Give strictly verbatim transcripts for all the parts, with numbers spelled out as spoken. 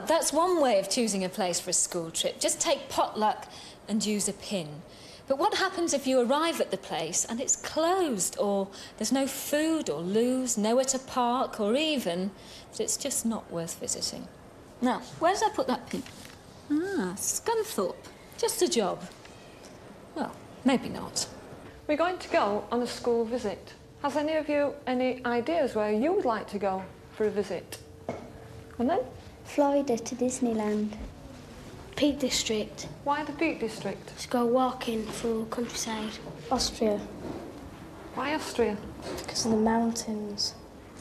Well, that's one way of choosing a place for a school trip. Just take potluck and use a pin. But what happens if you arrive at the place and it's closed, or there's no food or loos, nowhere to park, or even that it's just not worth visiting? Now, where did I put that pin? Ah, Scunthorpe. Just a job. Well, maybe not. We're going to go on a school visit. Has any of you any ideas where you would like to go for a visit? And then? Florida to Disneyland. Peak District. Why the Peak District? Let's go walking through countryside. Austria. Why Austria? Because of the mountains.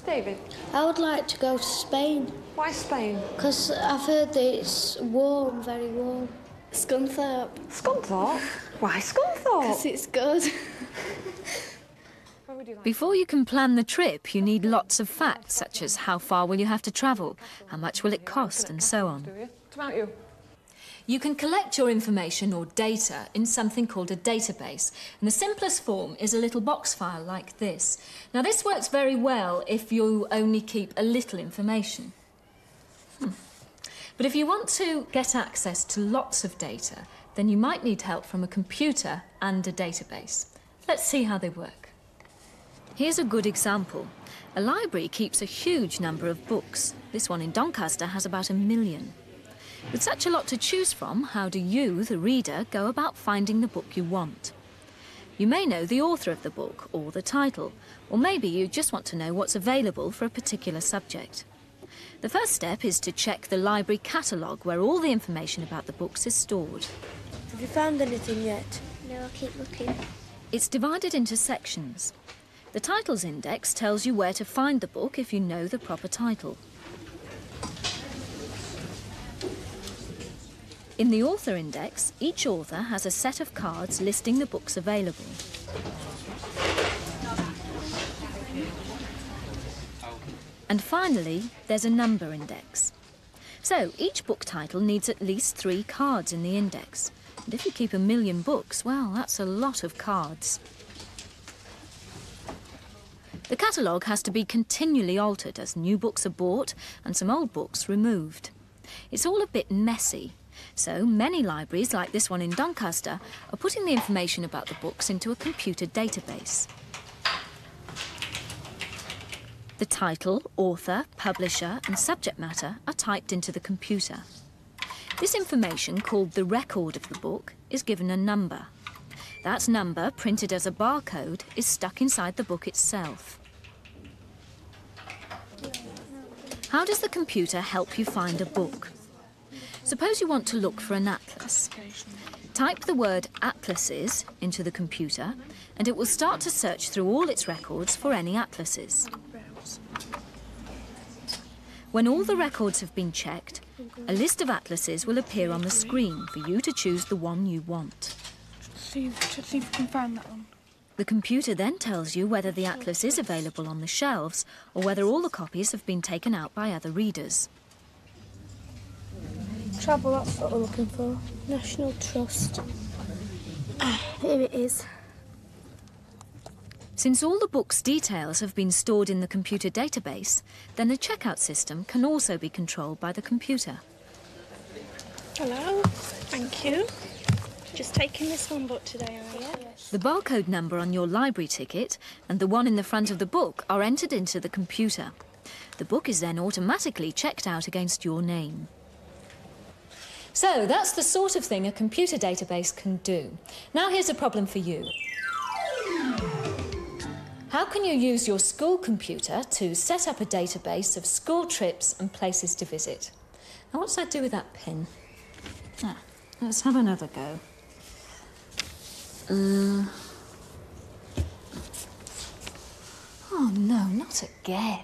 David? I would like to go to Spain. Why Spain? Because I've heard that it's warm, very warm. Scunthorpe. Scunthorpe? Why Scunthorpe? Because it's good. Before you can plan the trip, you need lots of facts, such as how far will you have to travel, how much will it cost, and so on. You can collect your information or data in something called a database, and the simplest form is a little box file like this. Now, this works very well if you only keep a little information. Hmm. But if you want to get access to lots of data, then you might need help from a computer and a database. Let's see how they work. Here's a good example. A library keeps a huge number of books. This one in Doncaster has about a million. With such a lot to choose from, how do you, the reader, go about finding the book you want? You may know the author of the book or the title, or maybe you just want to know what's available for a particular subject. The first step is to check the library catalogue where all the information about the books is stored. Have you found anything yet? No, I keep looking. It's divided into sections. The Titles Index tells you where to find the book if you know the proper title. In the Author Index, each author has a set of cards listing the books available. And finally, there's a Number Index. So each book title needs at least three cards in the index. And if you keep a million books, well, that's a lot of cards. The catalogue has to be continually altered as new books are bought and some old books removed. It's all a bit messy, so many libraries, like this one in Doncaster, are putting the information about the books into a computer database. The title, author, publisher and subject matter are typed into the computer. This information, called the record of the book, is given a number. That number, printed as a barcode, is stuck inside the book itself. How does the computer help you find a book? Suppose you want to look for an atlas. Type the word atlases into the computer and it will start to search through all its records for any atlases. When all the records have been checked, a list of atlases will appear on the screen for you to choose the one you want. See if you can find that one. The computer then tells you whether the atlas is available on the shelves or whether all the copies have been taken out by other readers. Travel, that's what we're looking for. National Trust. Ah, here it is. Since all the book's details have been stored in the computer database, then the checkout system can also be controlled by the computer. Hello, thank you. Just taking this one book today, are you? The barcode number on your library ticket and the one in the front of the book are entered into the computer. The book is then automatically checked out against your name. So that's the sort of thing a computer database can do. Now here's a problem for you. How can you use your school computer to set up a database of school trips and places to visit? Now, what does that do with that pin? Ah, let's have another go. Uh... Oh, no, not again.